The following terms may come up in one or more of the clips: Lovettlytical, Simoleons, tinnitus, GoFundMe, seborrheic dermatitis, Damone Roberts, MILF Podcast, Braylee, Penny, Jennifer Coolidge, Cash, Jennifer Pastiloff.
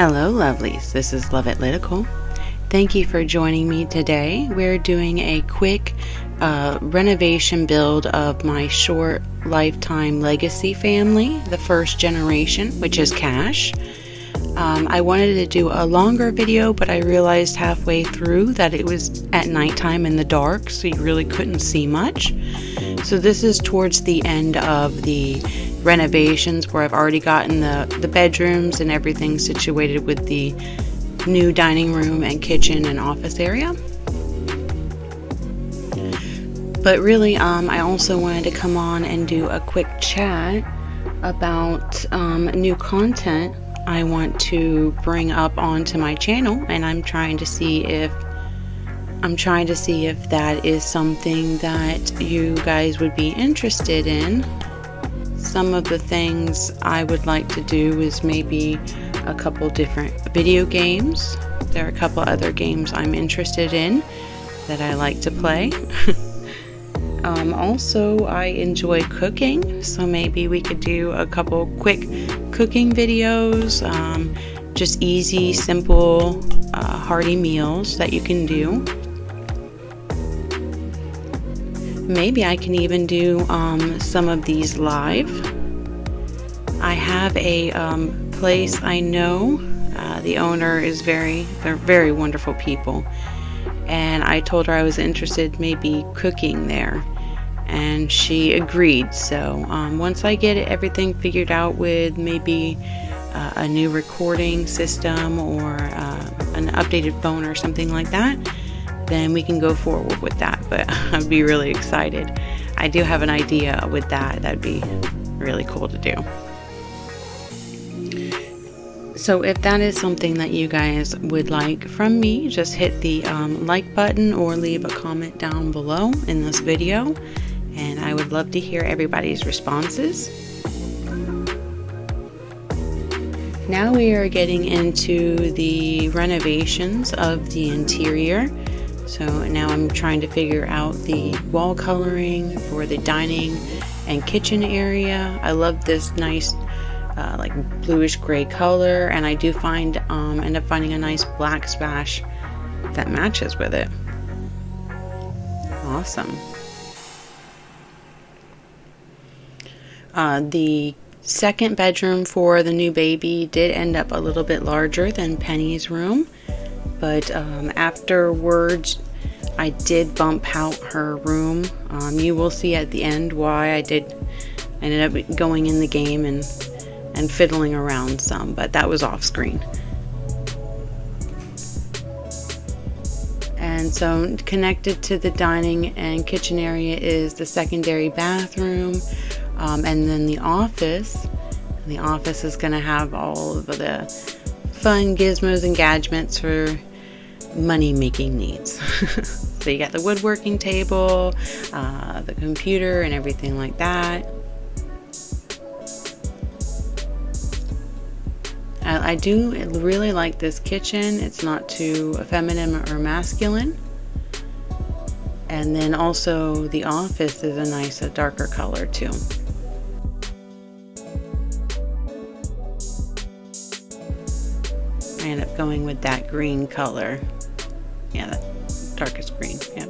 Hello lovelies, this is Lovettlytical. Thank you for joining me today. We're doing a quick renovation build of my short lifetime legacy family, the first generation, which is Cash. I wanted to do a longer video, but I realized halfway through that it was at nighttime in the dark, so you really couldn't see much. So this is towards the end of the renovations where I've already gotten the bedrooms and everything situated with the new dining room and kitchen and office area. But really, I also wanted to come on and do a quick chat about new content I want to bring up onto my channel, and I'm trying to see if that is something that you guys would be interested in. Some of the things I would like to do is maybe a couple different video games. There are a couple other games I'm interested in that I like to play. Also, I enjoy cooking, so maybe we could do a couple quick cooking videos, just easy, simple, hearty meals that you can do. Maybe I can even do some of these live. I have a place I know. The owner is they're very wonderful people. And I told her I was interested maybe cooking there. And she agreed. So once I get everything figured out with maybe a new recording system or an updated phone or something like that, then we can go forward with that, but I'd be really excited. I do have an idea with that. That'd be really cool to do. So if that is something that you guys would like from me, just hit the like button or leave a comment down below in this video, and I would love to hear everybody's responses. Now we are getting into the renovations of the interior. So now I'm trying to figure out the wall coloring for the dining and kitchen area. I love this nice like bluish gray color, and I do find end up finding a nice black splash that matches with it. Awesome. The second bedroom for the new baby did end up a little bit larger than Penny's room. But afterwards, I did bump out her room. You will see at the end why I ended up going in the game and fiddling around some, but that was off screen. And so connected to the dining and kitchen area is the secondary bathroom, and then the office. And the office is gonna have all of the fun gizmos and gadgets for money-making needs. So you got the woodworking table, the computer, and everything like that. I do really like this kitchen. It's not too feminine or masculine. And then also the office is a nice, darker color too. I end up going with that green color. Yeah, that darkest green, yeah.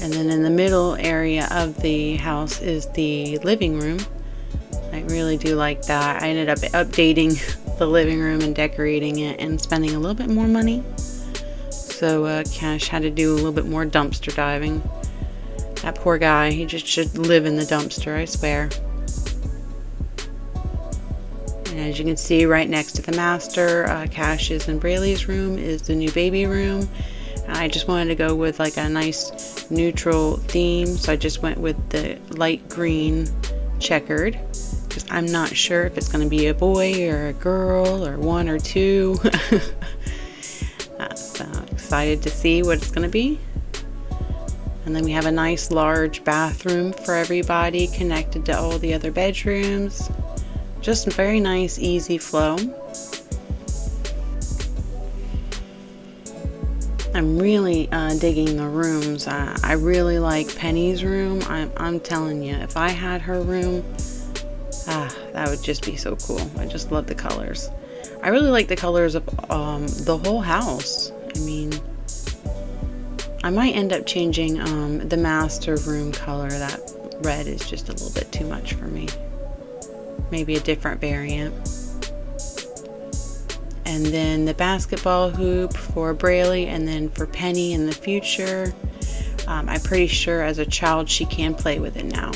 And then in the middle area of the house is the living room. I really do like that. I ended up updating the living room and decorating it and spending a little bit more money. So Cash had to do a little bit more dumpster diving. That poor guy, he just should live in the dumpster, I swear. And as you can see, right next to the master, Cash's and Braylee's room is the new baby room. I just wanted to go with like a nice neutral theme, so I just went with the light green checkered, because I'm not sure if it's going to be a boy or a girl or one or two. So excited to see what it's going to be. And then we have a nice large bathroom for everybody connected to all the other bedrooms. Just very nice, easy flow. I'm really digging the rooms. I really like Penny's room. I'm telling you, if I had her room, Ah, that would just be so cool. I just love the colors. I really like the colors of the whole house. I mean, I might end up changing the master room color. That red is just a little bit too much for me. Maybe a different variant. And then the basketball hoop for Braylee, and then for Penny in the future. I'm pretty sure as a child she can play with it now.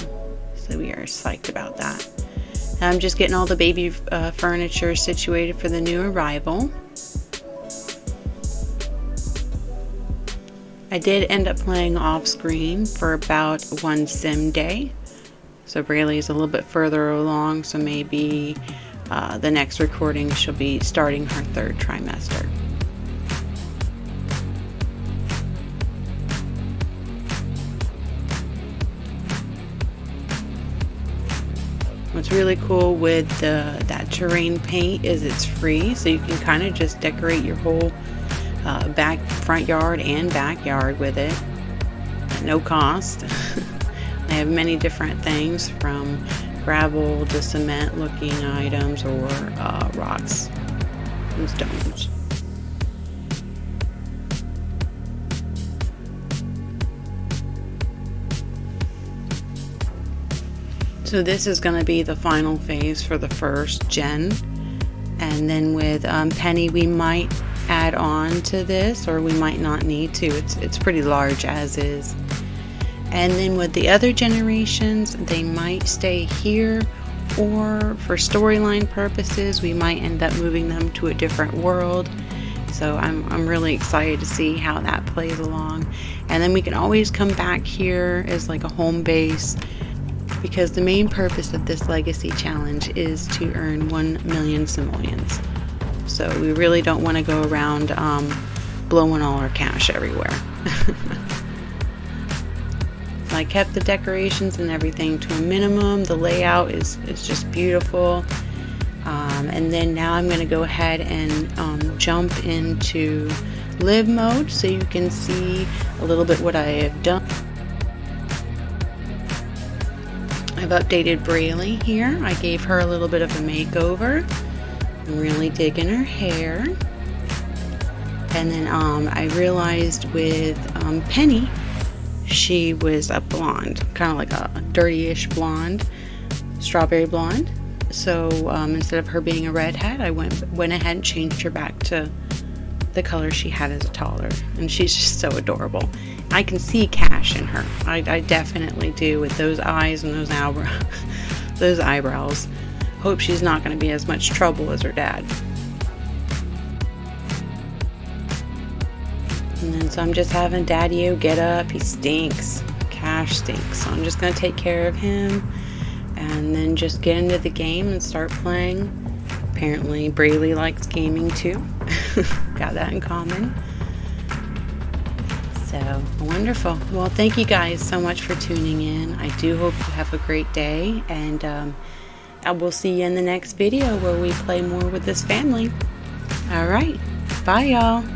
So we are psyched about that. Now I'm just getting all the baby furniture situated for the new arrival. I did end up playing off screen for about one sim day. So Braylee is a little bit further along, so maybe the next recording she'll be starting her third trimester. What's really cool with that terrain paint is it's free, so you can kind of just decorate your whole front yard and backyard with it at no cost. They have many different things, from gravel to cement looking items, or rocks and stones. So this is going to be the final phase for the first gen, and then with Penny we might add on to this, or we might not need to. It's pretty large as is. And then with the other generations, they might stay here, or for storyline purposes we might end up moving them to a different world. So I'm really excited to see how that plays along. And then we can always come back here as like a home base, because the main purpose of this legacy challenge is to earn 1,000,000 simoleons. So we really don't want to go around blowing all our cash everywhere. So I kept the decorations and everything to a minimum. The layout is just beautiful. And then now I'm going to go ahead and jump into live mode, so you can see a little bit what I have done. I've updated Braylee here. I gave her a little bit of a makeover. I'm really digging her hair. And then I realized with Penny, she was a blonde, kind of like a dirty-ish blonde, strawberry blonde. So instead of her being a redhead, I went ahead and changed her back to the color she had as a toddler, and she's just so adorable. I can see Cash in her. I definitely do, with those eyes and those eyebrows. Hope she's not going to be as much trouble as her dad. And then so I'm just having Daddy-O get up. He stinks. Cash stinks. So I'm just going to take care of him, and then just get into the game and start playing. Apparently Braylee likes gaming too. Got that in common. So wonderful. Well, thank you guys so much for tuning in. I do hope you have a great day, and I will see you in the next video where we play more with this family. All right, bye y'all.